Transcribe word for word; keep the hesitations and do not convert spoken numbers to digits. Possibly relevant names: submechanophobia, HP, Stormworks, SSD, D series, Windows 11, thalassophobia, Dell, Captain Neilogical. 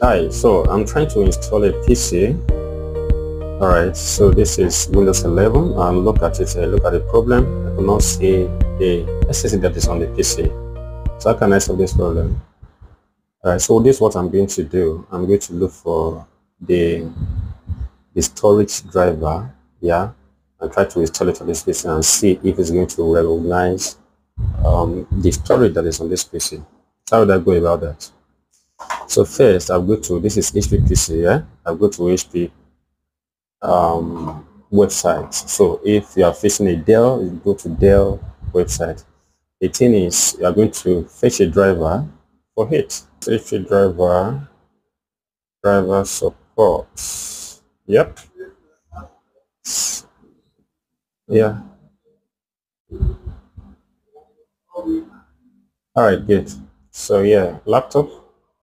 Hi, so I'm trying to install a P C. Alright, so this is Windows eleven, and look at it, I look at the problem, I cannot see the S S D that is on the P C. So how can I solve this problem? Alright, so this is what I'm going to do. I'm going to look for the, the storage driver, yeah, and try to install it on this P C and see if it's going to recognize um, the storage that is on this P C. How would I go about that? So first, I'll go to, this is H P P C, yeah? I'll go to H P um, website. So if you are facing a Dell, you go to Dell website. The thing is, you are going to fetch a driver for it. Fetch a driver, driver support. Yep. Yeah. All right, good. So yeah, laptop.